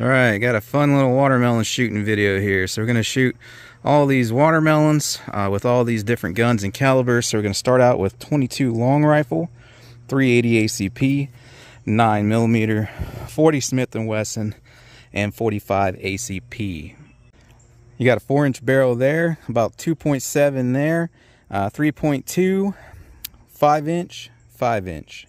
Alright, got a fun little watermelon shooting video here. So we're going to shoot all these watermelons with all these different guns and calibers. So we're going to start out with .22 long rifle, .380 ACP, 9mm, .40 Smith & Wesson, and .45 ACP. You got a 4-inch barrel there, about 2.7 there, 3.2, 5-inch, 5-inch.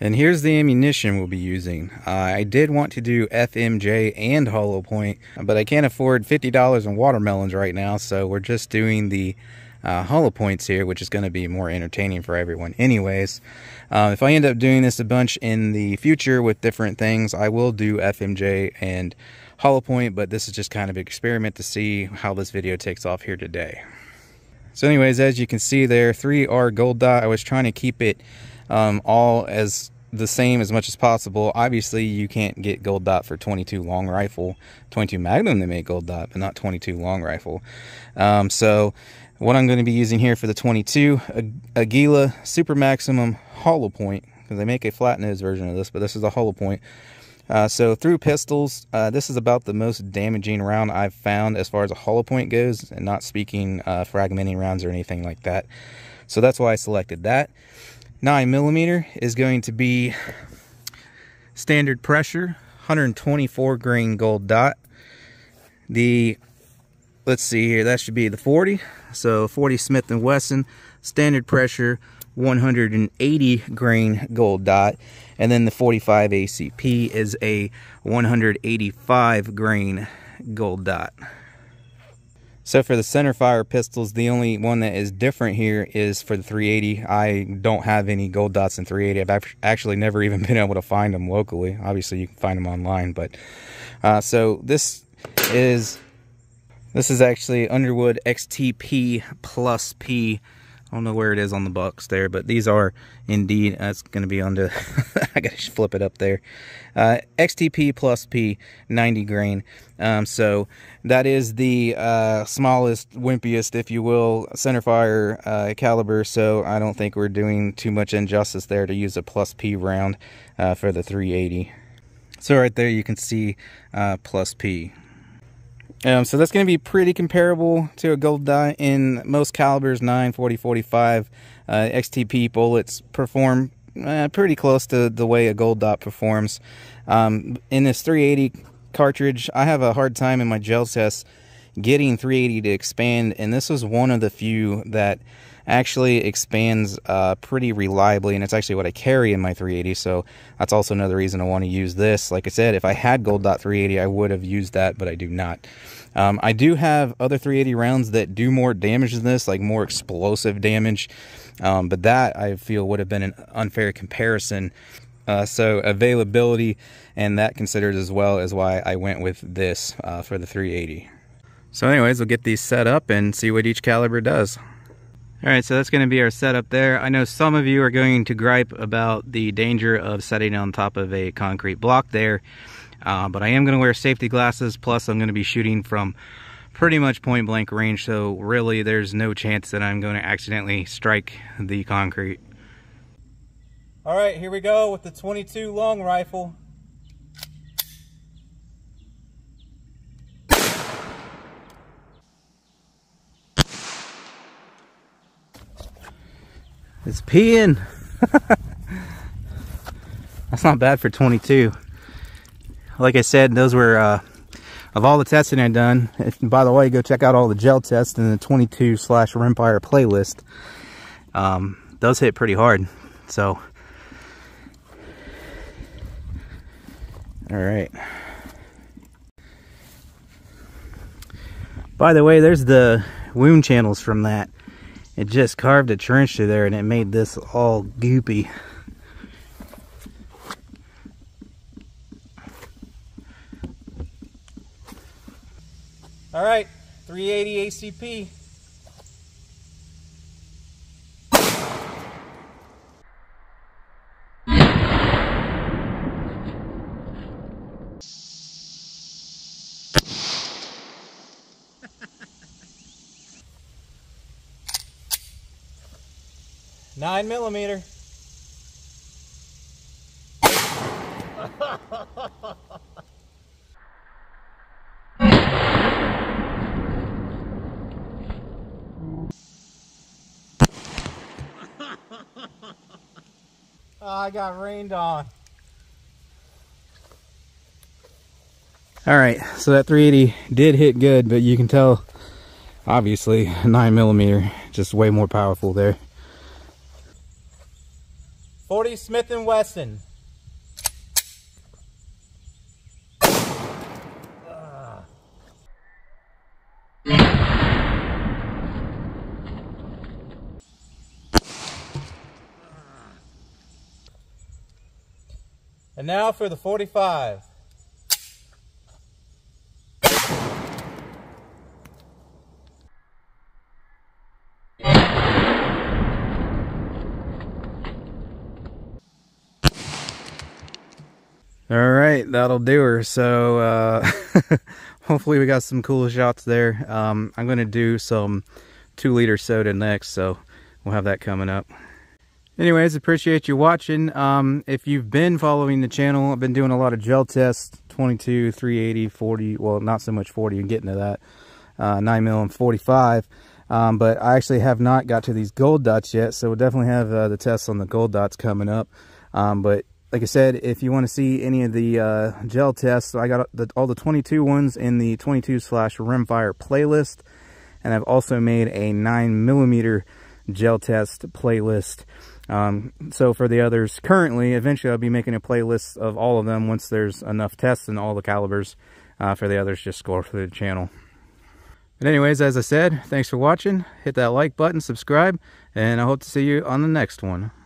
And here's the ammunition we'll be using. I did want to do FMJ and hollow point, but I can't afford $50 in watermelons right now, so we're just doing the hollow points here, which is going to be more entertaining for everyone anyways. If I end up doing this a bunch in the future with different things, I will do FMJ and hollow point, but this is just kind of an experiment to see how this video takes off here today. So anyways, as you can see there, 3R Gold Dot. I was trying to keep it all as the same as much as possible. Obviously you can't get Gold Dot for 22 long rifle. 22 Magnum they make Gold Dot, but not 22 long rifle. So what I'm going to be using here for the 22, Aguila Super Maximum hollow point, because they make a flat nose version of this, but this is a hollow point. So through pistols, this is about the most damaging round I've found as far as a hollow point goes, and not speaking fragmenting rounds or anything like that. So that's why I selected that. 9mm is going to be standard pressure, 124 grain Gold Dot. Let's see here, that should be the 40. So 40 Smith & Wesson, standard pressure, 180 grain Gold Dot. And then the 45 ACP is a 185 grain Gold Dot. So for the center fire pistols, the only one that is different here is for the 380. I don't have any Gold Dots in 380. I've actually never even been able to find them locally. Obviously you can find them online, but so this is actually Underwood XTP plus P. I don't know where it is on the box there, but these are indeed, that's going to be under, I got to flip it up there, XTP plus P, 90 grain. So that is the smallest, wimpiest, if you will, centerfire caliber, so I don't think we're doing too much injustice there to use a plus P round for the 380. So right there you can see plus P. So that's going to be pretty comparable to a Gold Dot in most calibers, 9, 40, 45. XTP bullets perform pretty close to the way a Gold Dot performs. In this 380 cartridge, I have a hard time in my gel test getting 380 to expand, and this was one of the few that actually expands pretty reliably, and it's actually what I carry in my 380, so that's also another reason I want to use this. Like I said, if I had Gold Dot 380, I would have used that, but I do not. I do have other 380 rounds that do more damage than this, like more explosive damage, but that I feel would have been an unfair comparison. So availability and that considered as well as why I went with this for the 380. So anyways, we'll get these set up and see what each caliber does. Alright, so that's going to be our setup there. I know some of you are going to gripe about the danger of setting on top of a concrete block there, but I am going to wear safety glasses, plus I'm going to be shooting from pretty much point blank range, so really there's no chance that I'm going to accidentally strike the concrete. Alright, here we go with the 22 long rifle. It's peeing. That's not bad for 22. Like I said, those were, of all the testing I've done, if, by the way, go check out all the gel tests in the 22/Rimfire playlist. Those hit pretty hard, so. All right. By the way, there's the wound channels from that. It just carved a trench through there and it made this all goopy. All right, 380 ACP. Nine millimeter. I got rained on. All right, so that 380 did hit good, but you can tell, obviously, 9mm, just way more powerful there. 40 Smith & Wesson. And now for the 45. All right, that'll do her. So hopefully we got some cool shots there. I'm going to do some 2-liter soda next, so we'll have that coming up. Anyways, appreciate you watching. If you've been following the channel, I've been doing a lot of gel tests, 22, 380, 40, well, not so much 40, you can get into that, 9mm and 45. But I actually have not got to these Gold Dots yet, so we'll definitely have the tests on the Gold Dots coming up. But like I said, if you want to see any of the gel tests, so I got all the 22 ones in the 22/Rimfire playlist, and I've also made a 9mm gel test playlist. So for the others currently, eventually I'll be making a playlist of all of them once there's enough tests in all the calibers. For the others, just scroll through the channel. But anyways, as I said, thanks for watching. Hit that like button, subscribe, and I hope to see you on the next one.